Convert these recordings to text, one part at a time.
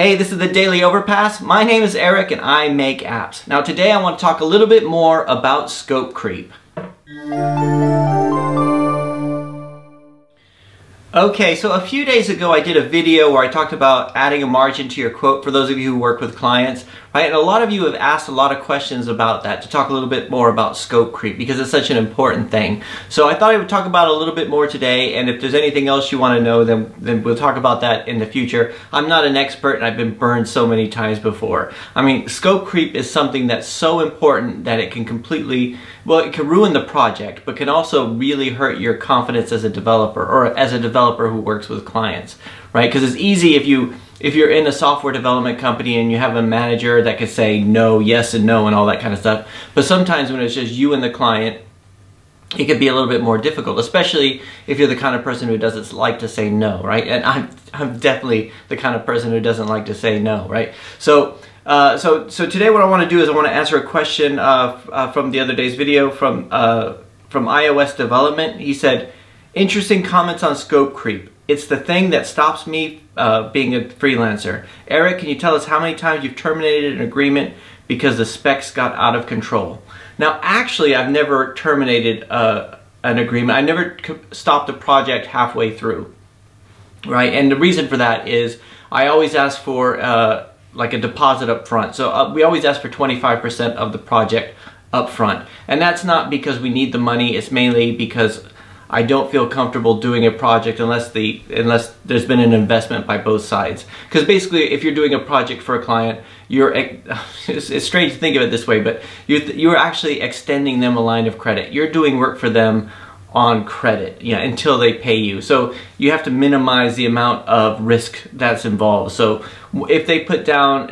Hey, this is the Daily Overpass. My name is Eric and I make apps. Now today I want to talk a little bit more about scope creep. Okay, so a few days ago I did a video where I talked about adding a margin to your quote for those of you who work with clients, right? And a lot of you have asked a lot of questions about that, to talk a little bit more about scope creep because it's such an important thing. So I thought I would talk about it a little bit more today, and if there's anything else you want to know, then we'll talk about that in the future. I'm not an expert and I've been burned so many times before. I mean, scope creep is something that's so important that it can completely, well, it can ruin the project, but can also really hurt your confidence as a developer, or as a developer who works with clients, right? Because it's easy if you're in a software development company and you have a manager that could say no, yes, and no, and all that kind of stuff. But sometimes when it's just you and the client, it could be a little bit more difficult, especially if you're the kind of person who doesn't like to say no, right? And I'm definitely the kind of person who doesn't like to say no, right? So today what I want to do is I want to answer a question from the other day's video from iOS development. He said, "Interesting comments on scope creep. It's the thing that stops me being a freelancer. Eric, can you tell us how many times you've terminated an agreement because the specs got out of control?" Now, actually, I've never terminated an agreement. I never stopped a project halfway through, right? And the reason for that is I always ask for like a deposit up front. So we always ask for 25% of the project up front. And that's not because we need the money. It's mainly because I don't feel comfortable doing a project unless there's been an investment by both sides. Because basically, if you're doing a project for a client, it's strange to think of it this way, but you're actually extending them a line of credit. You're doing work for them on credit, you know, until they pay you. So you have to minimize the amount of risk that's involved. So if they put down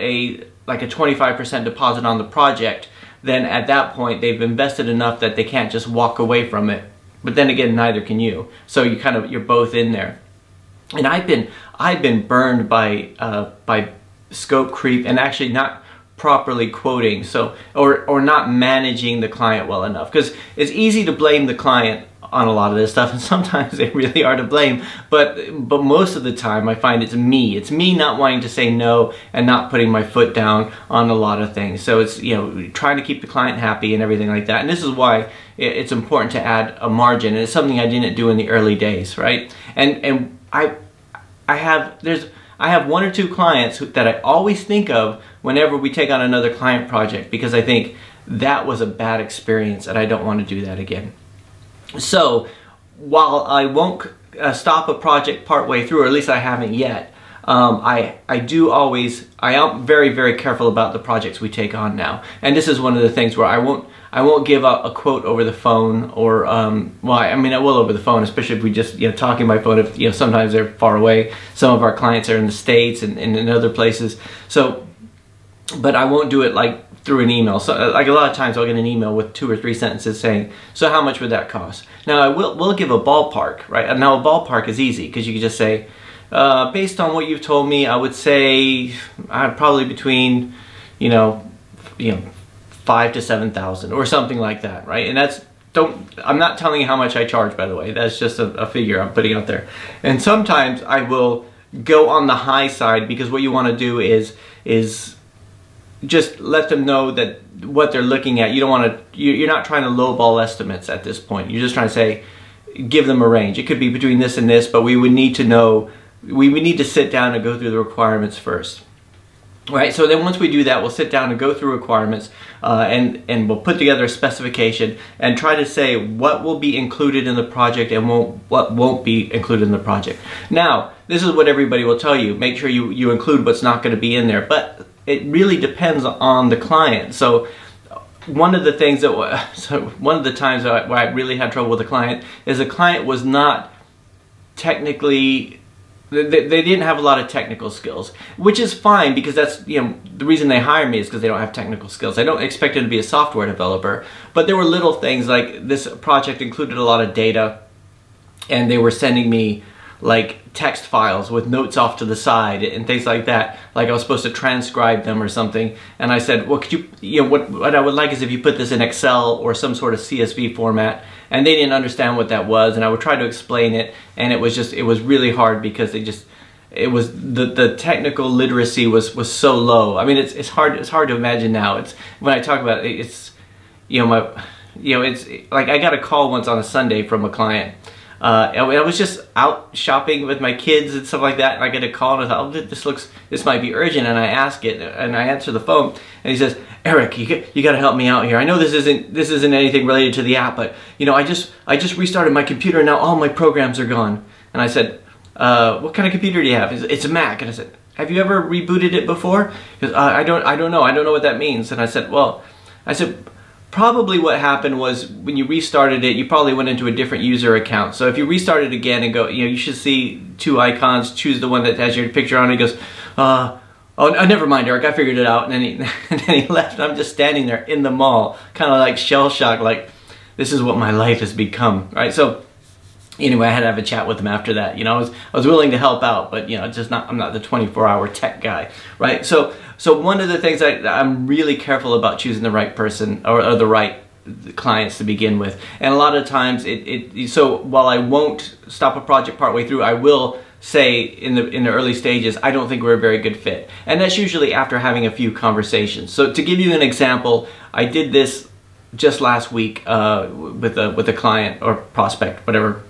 like a 25% deposit on the project, then at that point they've invested enough that they can't just walk away from it. But then again, neither can you. So you're both in there. And I've been burned by scope creep and actually not properly quoting, or not managing the client well enough. Because it's easy to blame the client on a lot of this stuff, and sometimes they really are to blame. But most of the time I find it's me. It's me not wanting to say no and not putting my foot down on a lot of things. So it's, you know, trying to keep the client happy and everything like that. And this is why it's important to add a margin, and it's something I didn't do in the early days, right? And I have one or two clients that I always think of whenever we take on another client project, because I think that was a bad experience and I don't want to do that again. So while I won't stop a project partway through, or at least I haven't yet, I am very, very careful about the projects we take on now. And this is one of the things where I won't give out a quote over the phone, or I will over the phone, especially if we just, you know, talking by phone. If, you know, sometimes they're far away. Some of our clients are in the States and in other places. So, but I won't do it like through an email. So like a lot of times I'll get an email with 2 or 3 sentences saying, "So how much would that cost?" Now I will give a ballpark, right? Now a ballpark is easy because you can just say, based on what you've told me, I would say I'd probably between, you know, 5,000 to 7,000 or something like that, right? And that's, I'm not telling you how much I charge, by the way. That's just a figure I'm putting out there. And sometimes I will go on the high side, because what you want to do is just let them know that what they're looking at. You don't want to, you're not trying to lowball estimates at this point. You're just trying to say, give them a range. It could be between this and this, but we would need to know, we would need to sit down and go through the requirements first. Right, so then once we do that, we'll sit down and go through requirements, and we'll put together a specification and try to say what will be included in the project and what won't be included in the project. Now, this is what everybody will tell you. Make sure you include what's not going to be in there, but it really depends on the client. So one of the times that I really had trouble with a client is the client was not technically, they didn't have a lot of technical skills, which is fine, because that's, you know, the reason they hire me is because they don't have technical skills. I don't expect them to be a software developer, but there were little things like this project included a lot of data, and they were sending me like text files with notes off to the side and things like that, like I was supposed to transcribe them or something. And I said, well, could you know, what I would like is if you put this in Excel or some sort of CSV format. And they didn't understand what that was, and I would try to explain it, and it was really hard because they just, it was the technical literacy was so low. I mean, it's hard to imagine now. It's when I talk about it, it's, you know, it's like I got a call once on a Sunday from a client. I was just out shopping with my kids and stuff like that, and I get a call, and I thought, oh, this might be urgent, and I ask it, and I answer the phone, and he says, Eric, you got to help me out here. I know this isn't anything related to the app, but you know, I just restarted my computer, and now all my programs are gone. And I said, what kind of computer do you have? It's a Mac. And I said, have you ever rebooted it before? Because I don't know what that means. And I said, well, probably what happened was when you restarted it, you probably went into a different user account. So if you restart it again and go, you know, you should see two icons, choose the one that has your picture on it. He goes, oh, never mind, Eric, I figured it out. And then he left. I'm just standing there in the mall, kind of like shell-shocked, like, this is what my life has become, right? So anyway, I had to have a chat with him after that. You know, I was willing to help out, but you know, just not, I'm not the 24-hour tech guy, right? So one of the things I'm really careful about choosing the right person or the right clients to begin with. And a lot of times so while I won't stop a project partway through, I will say in the early stages, I don't think we're a very good fit. And that's usually after having a few conversations. So to give you an example, I did this just last week with a client or prospect, whatever.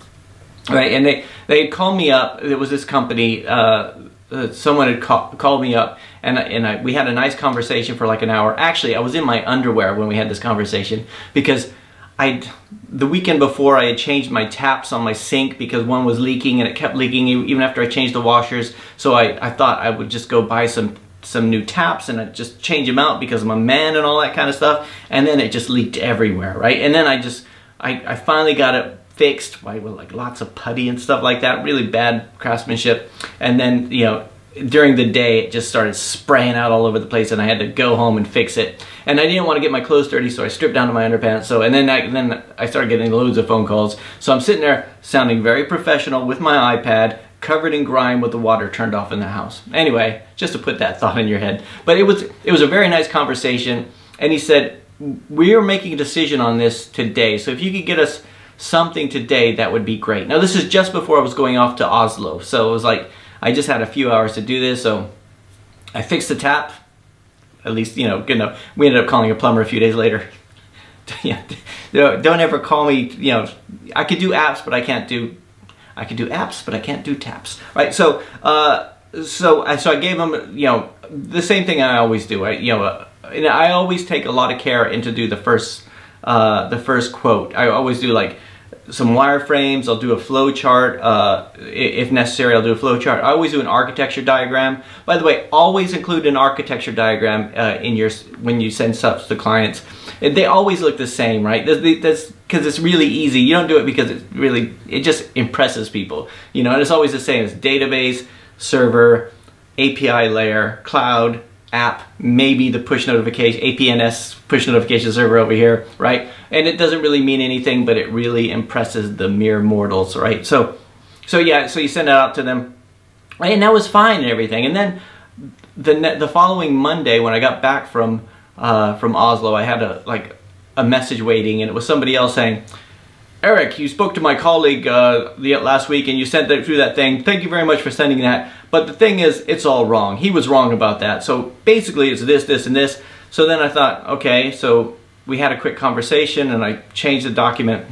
Right, and they had called me up. There was this company. Someone had called me up, and we had a nice conversation for like an hour. Actually, I was in my underwear when we had this conversation because the weekend before I had changed my taps on my sink because one was leaking and it kept leaking even after I changed the washers. So I thought I would just go buy some new taps and I'd just change them out because I'm a man and all that kind of stuff. And then it just leaked everywhere, right? And then I finally got it fixed by like lots of putty and stuff like that, really bad craftsmanship. And then, you know, during the day it just started spraying out all over the place, and I had to go home and fix it. And I didn't want to get my clothes dirty, so I stripped down to my underpants. So and then I started getting loads of phone calls. So I'm sitting there sounding very professional with my iPad covered in grime with the water turned off in the house. Anyway, just to put that thought in your head. But it was a very nice conversation, and he said, "We're making a decision on this today. So if you could get us something today, that would be great." Now this is just before I was going off to Oslo, so it was like I just had a few hours to do this. So I fixed the tap, at least, you know, good enough. We ended up calling a plumber a few days later. Yeah, don't ever call me. You know, I could do apps, but I can't do taps, right? So so I gave him, you know, the same thing I always do. And I always take a lot of care to do the first quote. I always do like some wireframes. I'll do a flow chart. If necessary, I'll do a flow chart. I always do an architecture diagram. By the way, always include an architecture diagram when you send subs to clients. They always look the same, right? That's because it's really easy. You don't do it because it just impresses people, you know. And it's always the same. It's database, server, API layer, cloud, app, maybe the push notification, APNS push notification server over here, right? And it doesn't really mean anything, but it really impresses the mere mortals, right? So yeah, so you send it out to them, right? And that was fine and everything. And then the following Monday when I got back from Oslo, I had a message waiting, and it was somebody else saying, "Eric, you spoke to my colleague last week, and you sent them through that thing. Thank you very much for sending that. But the thing is, it's all wrong. He was wrong about that. So basically, it's this, this, and this." So then I thought, okay, so we had a quick conversation, and I changed the document,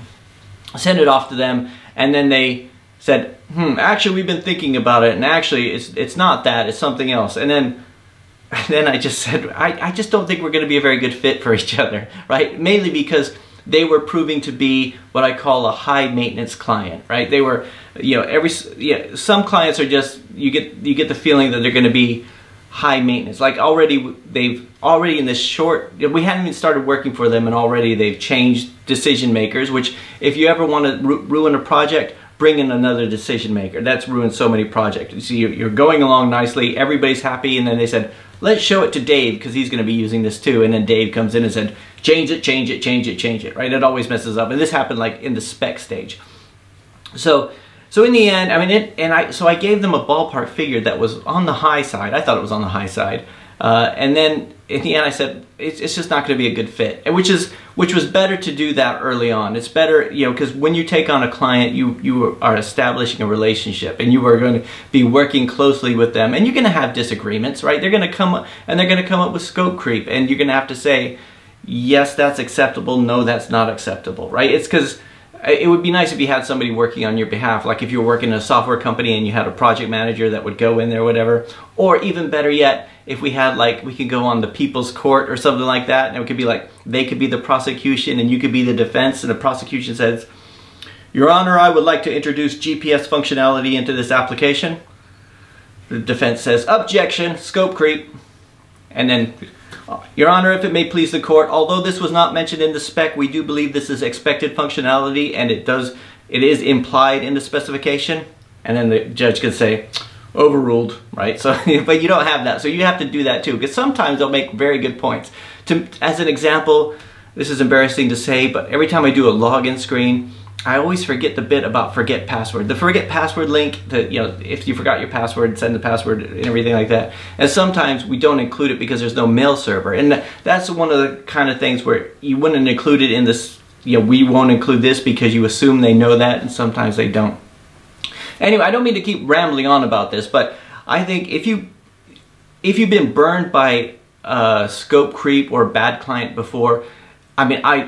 sent it off to them, and then they said, actually, we've been thinking about it, and actually, it's not that, it's something else. And then I just said, I just don't think we're going to be a very good fit for each other, right? Mainly because they were proving to be what I call a high-maintenance client, right? They were, you know, some clients are just, you get the feeling that they're going to be high maintenance. Like they've already in this short, we hadn't even started working for them, and already they've changed decision makers, which if you ever want to ruin a project, bring in another decision maker. That's ruined so many projects. You see, you're going along nicely, everybody's happy, and then they said, "Let's show it to Dave because he's going to be using this too." And then Dave comes in and said, "Change it, change it, change it, change it." Right? It always messes up. And this happened like in the spec stage. So in the end, I mean, I gave them a ballpark figure that was on the high side. I thought it was on the high side. And then in the end I said, it's just not going to be a good fit, which was better to do that early on. It's better, you know, because when you take on a client, you are establishing a relationship, and you are going to be working closely with them, and you're going to have disagreements, right? They're going to come up, and they're going to come up with scope creep, and you're going to have to say, yes, that's acceptable, no, that's not acceptable, right? It's because it would be nice if you had somebody working on your behalf, like if you were working in a software company and you had a project manager that would go in there or whatever, or even better yet, if we had like, we could go on the people's court or something like that, and it could be like, they could be the prosecution and you could be the defense, and the prosecution says, Your Honor, I would like to introduce GPS functionality into this application. The defense says, objection, scope creep. And then, Your Honor, if it may please the court, although this was not mentioned in the spec, we do believe this is expected functionality, and it is implied in the specification. And then the judge could say, overruled, right? So, but you don't have that, so you have to do that too, because sometimes they'll make very good points. As an example, this is embarrassing to say, but every time I do a login screen, I always forget the bit about forget password. The forget password link, if you forgot your password, send the password and everything like that. And sometimes we don't include it because there's no mail server. And that's one of the kind of things where you wouldn't include it in this, we won't include this because you assume they know that, and sometimes they don't. Anyway, I don't mean to keep rambling on about this, but I think if you've been burned by scope creep or bad client before, I mean, I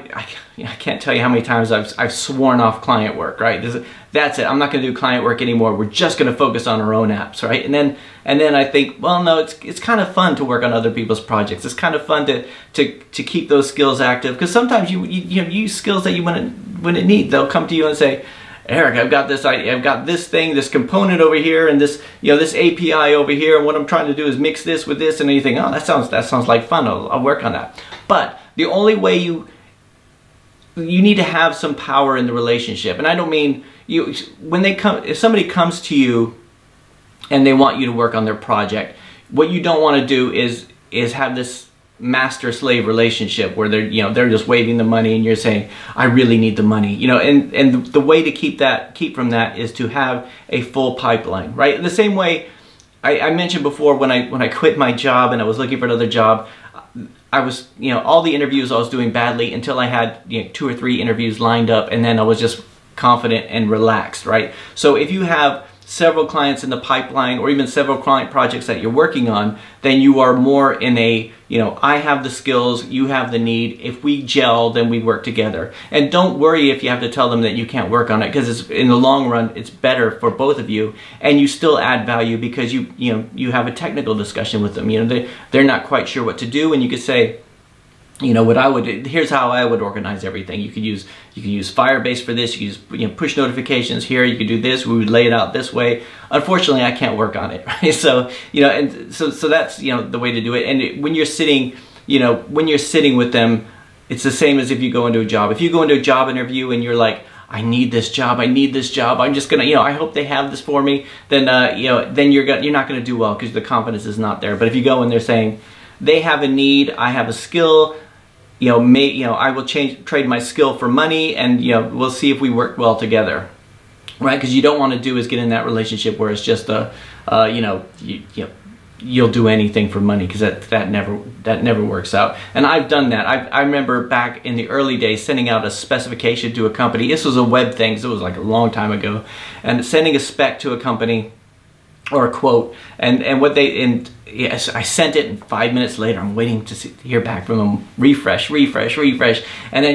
can't tell you how many times I've sworn off client work, right? That's it. I'm not going to do client work anymore. We're just going to focus on our own apps, right? And then I think, well, no, it's kind of fun to work on other people's projects. It's kind of fun to keep those skills active, because sometimes you use skills that you wouldn't need. They'll come to you and say, Eric, I've got this idea, I've got this thing, this component over here, and this, this API over here, and what I'm trying to do is mix this with this, and you think, oh, that sounds like fun. I'll work on that. But the only way you need to have some power in the relationship, and I don't mean if somebody comes to you and they want you to work on their project, what you don't want to do is have this master-slave relationship where they're just waving the money and you're saying, I really need the money, and the way to keep from that is to have a full pipeline, right? In the same way I mentioned before, when I quit my job and I was looking for another job, I was, all the interviews I was doing badly until I had 2 or 3 interviews lined up, and then I was just confident and relaxed, right? So if you have several clients in the pipeline, or even several client projects that you're working on, then you are more in a, I have the skills, you have the need, if we gel, then we work together. And don't worry if you have to tell them that you can't work on it, because in the long run, it's better for both of you, and you still add value because you have a technical discussion with them. They're not quite sure what to do, and you could say, here's how I would organize everything. You could use Firebase for this, you could use push notifications here, you could do this, we would lay it out this way. Unfortunately, I can't work on it, right? So, and so that's, the way to do it. And when you're sitting, with them, it's the same as if you go into a job. If you go into a job interview and you're like, I need this job, I'm just gonna, I hope they have this for me, then, then you're not gonna do well because the confidence is not there. But if you go in there saying, they have a need, I have a skill, I will trade my skill for money, and we'll see if we work well together, right? Because you don't want to do is get in that relationship where it's just a, you'll do anything for money, because that never works out. And I've done that. I remember back in the early days sending out a specification to a company. This was a web thing, so it was like a long time ago, and sending a spec to a company or a quote, and what they and. Yes, I sent it, and 5 minutes later, I'm waiting to hear back from them. Refresh, refresh, refresh, and then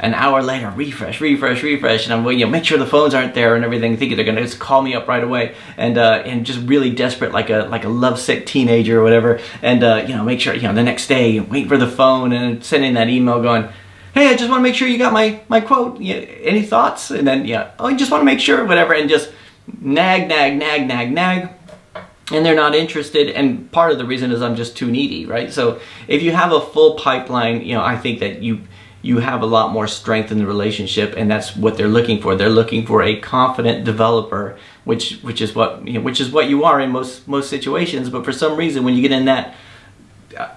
an hour later, refresh, refresh, refresh, and I'm waiting. Make sure the phones aren't there and everything, thinking they're gonna just call me up right away, and just really desperate, like a lovesick teenager or whatever, and make sure the next day, wait for the phone and sending that email going, hey, I just want to make sure you got my quote. Any thoughts? And then oh, I just want to make sure whatever, and just nag, nag, nag, nag, nag. And they're not interested, and part of the reason is I'm just too needy, right? So if you have a full pipeline, I think that you have a lot more strength in the relationship, and that's what they're looking for. They're looking for a confident developer, which is what you are in most situations. But for some reason, when you get in that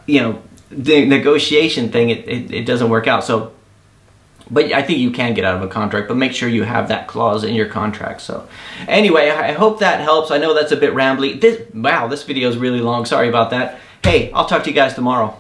the negotiation thing, it doesn't work out. So, but I think you can get out of a contract, but make sure you have that clause in your contract. So anyway, I hope that helps. I know that's a bit rambly. Wow, this video is really long. Sorry about that. Hey, I'll talk to you guys tomorrow.